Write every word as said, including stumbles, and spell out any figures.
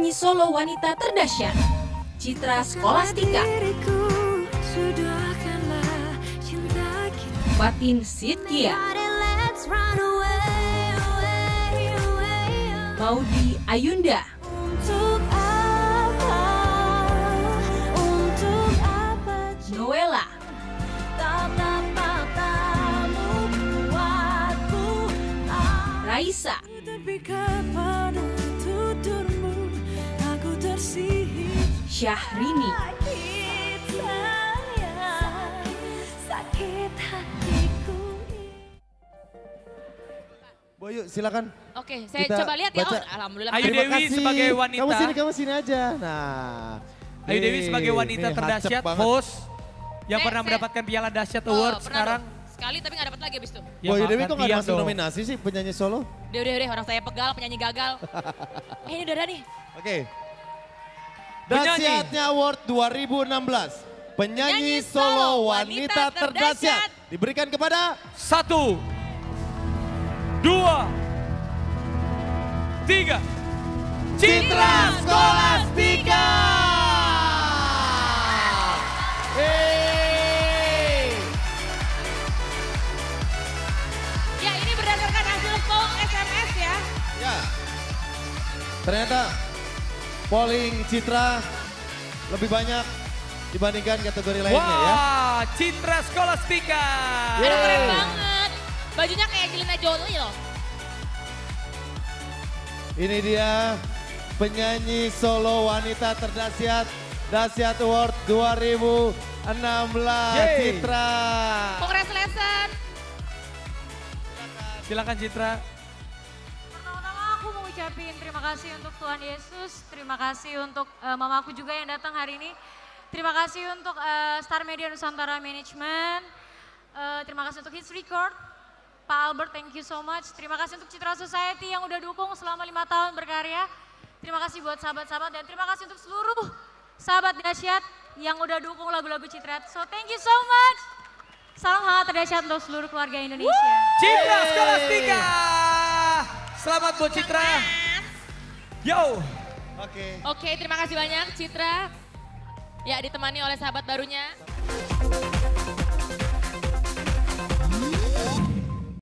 penyanyi solo wanita terdahsyat, Citra Scholastika. Fatin Sidkia, Maudi Ayunda, untuk apa, untuk apa, Noella, Raisa, Syahrini, sakit hatiku. Boyu, silakan. Oke, saya kita coba lihat ya. Oh, alhamdulillah. Ayu Dewi sebagai wanita. Kamu sini, kamu sini aja. Nah, Ayu Dewi sebagai wanita nih, terdahsyat host yang saya, pernah saya, mendapatkan piala Dahsyat Awards. Oh, sekarang sekali tapi gak dapat lagi abis itu. Ya, Boyu Dewi kok gak masuk nominasi sih penyanyi solo? Udah, udah, udah, orang saya pegal, penyanyi gagal. Eh, ini udah ada nih. Oke. Okay. Dahsyatnya Award dua ribu enam belas, penyanyi, penyanyi solo wanita, wanita terdahsyat diberikan kepada satu, dua, tiga, Citra Scholastika. Hey. Ya, ini berdasarkan hasil poll S M S ya. Ya, ternyata polling Citra lebih banyak dibandingkan kategori lainnya. Wah, ya. Wah, Citra Scholastika. Aduh, keren banget. Bajunya kayak Jelena Jolie loh. Ini dia penyanyi solo wanita terdahsyat Dahsyat Award dua ribu enam belas, yeay. Citra. Congratulations. Silakan, silakan Citra. Ucapin terima kasih untuk Tuhan Yesus, terima kasih untuk uh, mamaku juga yang datang hari ini. Terima kasih untuk uh, Star Media Nusantara Management, uh, terima kasih untuk His Record, Pak Albert, thank you so much. Terima kasih untuk Citra Society yang udah dukung selama lima tahun berkarya. Terima kasih buat sahabat-sahabat dan terima kasih untuk seluruh sahabat dahsyat yang udah dukung lagu-lagu Citra. So thank you so much. Salam hangat terdahsyat untuk seluruh keluarga Indonesia. Citra Scholastika. Selamat buat Citra. Yo. Oke. Okay. Oke, okay, terima kasih banyak Citra. Ya, ditemani oleh sahabat barunya.